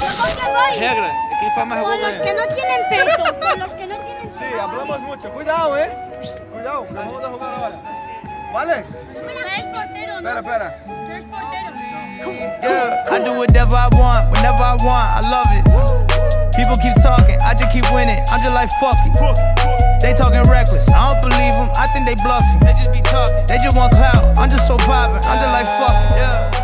Regra, quem faz mais gol. Con los que no tienen peito, con los que no tienen peito. Sí, hablamos mucho. Cuidado, eh. Cuidado, nos vamos a jugar ahora. ¿Vale? Tres porteros. Espera, espera. Tres porteros. I do whatever I want, whenever I want. I love it. People keep talking, I just keep winning. I'm just like fuck it. They talking reckless, I don't believe them. I think they bluffing. They just be talking. They just want clout. I'm just so poppin'. I'm just like fuck it.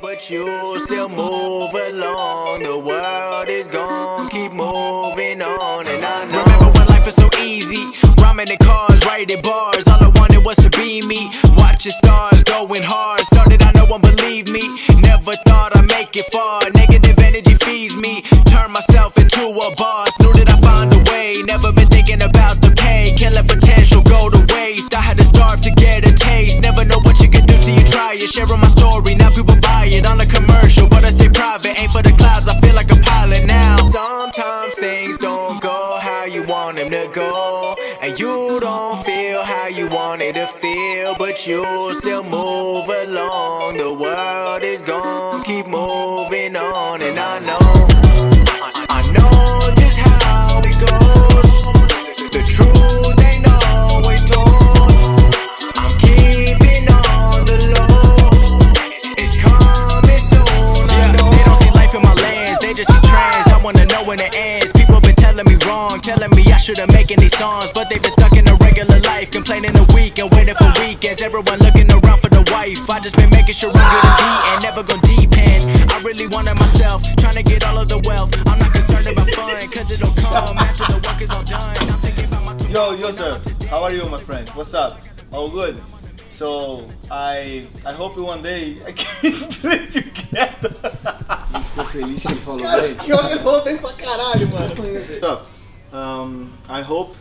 But you still move along. The world is gone. Keep moving on. And I know. Remember when life was so easy. Rhyming in cars, writing bars. All I wanted was to be me. Watching stars, going hard. Started out, no one believed me. Never thought I'd make it far. Negative energy feeds me. Turned myself into a boss. Knew that I'd find a way. Never been thinking about the pay. Can't let potential go to waste. I had to starve to get a taste. Never know what you could do till you try it. Sharing my story, now people buy it. On a commercial, but I stay private. Ain't for the clouds, I feel like a pilot now. Sometimes things don't go how you want them to go, and you don't feel how you wanted to feel, but you still move along. The world is gone, keep moving on. And I know, I know just how it goes. The truth ain't always told. I'm keeping on the low. It's coming soon. Yeah, they don't see life in my lens, they just see trends. I wanna know when it ends. People been telling me wrong, telling me I should've making these songs, but they've been stuck in a regular life, complaining a week and waiting for weekends. Everyone looking around for the wife. I just been making sure I'm good and deep and never gon' depend. I really wanted myself, trying to get all of the wealth. I'm not concerned about fun, cause it'll come after the work is all done. I'm thinking about my tomorrow. Yo, sir, how are you, my friend? What's up? Oh, good. So I hope one day I can play together. Tô feliz que ele falou bem. Pior que ele falou bem pra caralho, mano. I hope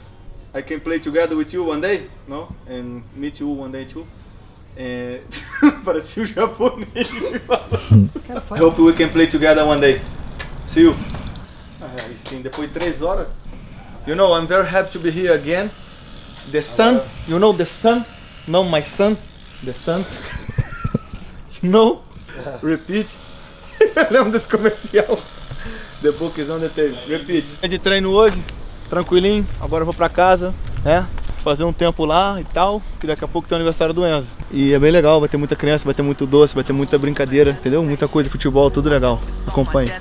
I can play together with you one day, no? And meet you one day too. And parecia o japonês. I hope we can play together one day. See you. Aí sim, depois de 3 horas. You know, I'm very happy to be here again. The sun, you know the sun? No, my son, the sun. No, repeat. Lembra desse comercial? The book is on the table. Repeat. De treino hoje, tranquilinho. Agora eu vou pra casa, né? Fazer um tempo lá e tal. Que daqui a pouco tem o aniversário do Enzo. E é bem legal, vai ter muita criança, vai ter muito doce, vai ter muita brincadeira, entendeu? Muita coisa, futebol, tudo legal. Acompanhe.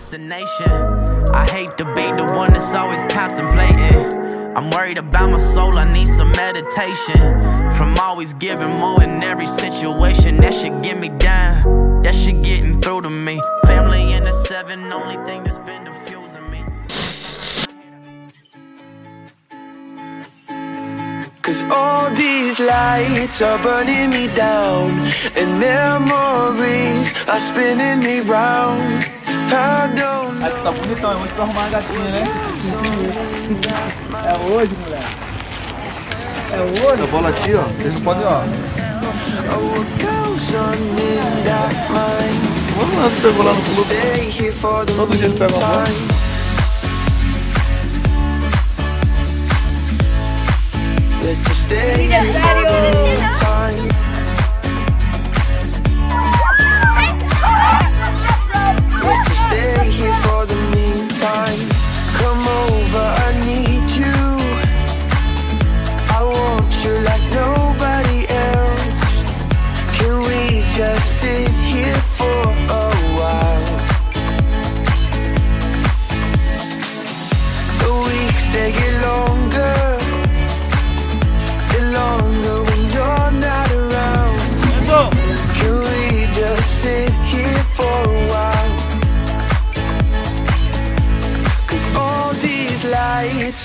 I'm worried about my soul, I need some meditation. From always giving more in every situation. That shit get me down, that shit getting through to me. Family in the 7, only thing that's been diffusing me. Cause all these lights are burning me down, and memories are spinning me round. I don't know. Tá bonitão, é muito pra arrumar a gatinha, né? É hoje, moleque. É hoje. Eu vou aqui, ó. Vocês podem, ó. Vamos lá, se pegou lá no clube. Todo dia ele pega a bola.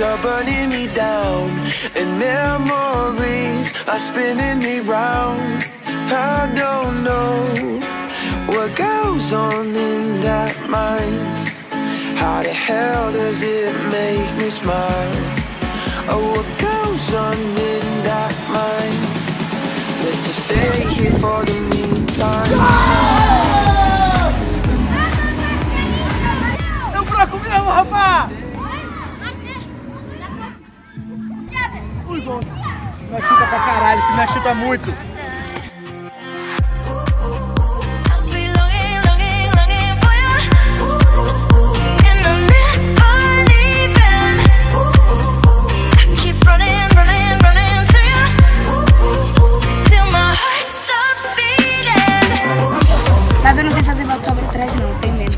Are burning me down, and memories are spinning me round. I don't know what goes on in that mind. How the hell does it make me smile? Oh, what goes on in that mind? Let's just stay here for the meantime. Eu broco mesmo, rapaz! Me achuta pra caralho, se me achuta muito. fazer volta pra trás não, tem medo.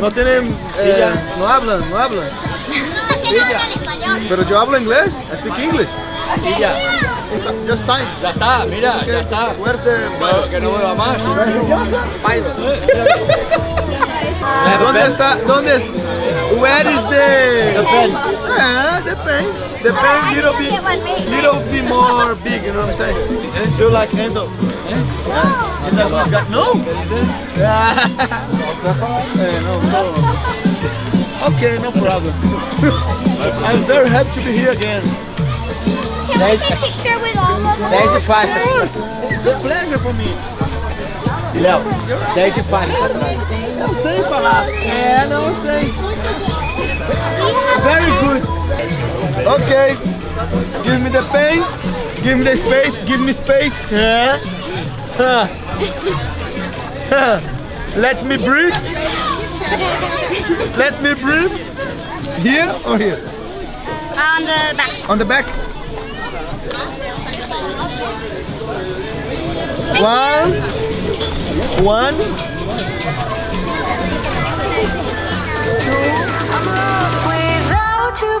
No tienen, no hablan. No, yo hablo español. Pero yo hablo inglés. I speak English. Okay. Just sign. Ya está, mira, okay. Ya está. Where's the pilot? Que no vuelva más. Pilot. ¿Dónde está? ¿Dónde está? Where is the pen? Ah, the pen. The pen little bit more big. You know what I'm saying? Do like Enzo. No. Okay, no problem. I'm very happy to be here again. Can we take a picture with all of us? There's a pleasure. It's a pleasure for me. Léo, daí de parte. Não sei falar. É, não sei. Very good. Okay. Give me the pen. Give me the space. Give me space. Yeah. Let me breathe. Let me breathe. Here or here? On the back. On the back. One. Two. Without you.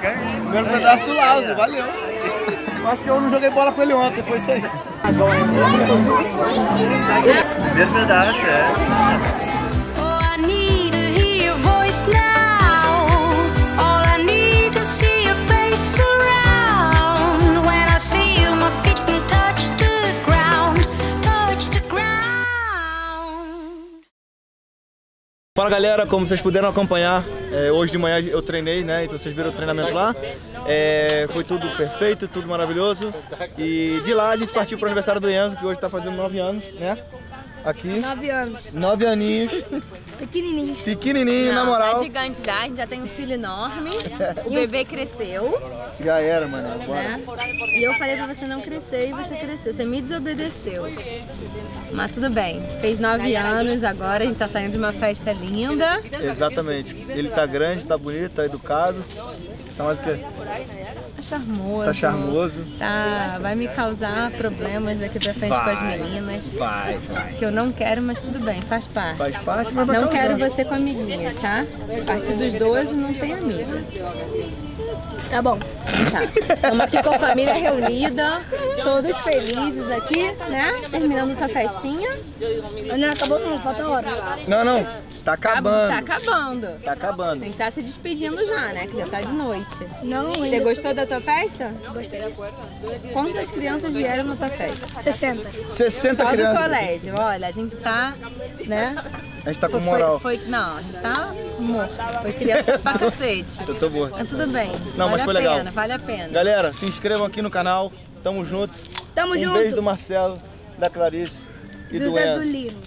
Ganhei um pedaço do Lauzo, valeu. Acho que eu não joguei bola com ele ontem, foi isso aí. Primeiro pedaço, é. Fala galera, como vocês puderam acompanhar, hoje de manhã eu treinei, né? Então vocês viram o treinamento lá. Foi tudo perfeito, tudo maravilhoso. E de lá a gente partiu para o aniversário do Enzo, que hoje está fazendo 9 anos, né? Aqui. 9 anos. 9 aninhos. Pequenininhos. Pequenininho, na moral. Tá gigante já, a gente já tem um filho enorme. O bebê cresceu. Já era, mano. Agora. E eu falei pra você não crescer e você cresceu. Você me desobedeceu. Mas tudo bem. Fez 9 anos agora, a gente tá saindo de uma festa linda. Exatamente. Ele tá grande, tá bonito, tá educado. Tá mais o quê? Tá charmoso. Tá charmoso. Tá, vai me causar problemas daqui pra frente com as meninas. Vai. Que eu não quero, mas tudo bem, faz parte. Faz parte, mas vai causar. Não quero você com amiguinhas, tá? A partir dos 12 não tem amigo. Tá bom. Tá. Estamos aqui com a família reunida, todos felizes aqui, né? Terminando essa festinha. Não acabou não, falta hora. Não. Tá acabando. Tá acabando. A gente tá se despedindo já, né? Que já tá de noite. Não, ainda. Você gostou da tua festa? Gostei. Quantas crianças vieram na tua festa? 60. 60 só crianças. Só do colégio. Olha, a gente tá, né? A gente tá com moral. A gente tá morto. Foi criança pra cacete. Eu tô morto. Mas tudo bem. Não, mas foi legal. Vale a pena. Galera, se inscrevam aqui no canal. Tamo junto. Tamo junto. Um beijo do Marcelo, da Clarice e do Enzo.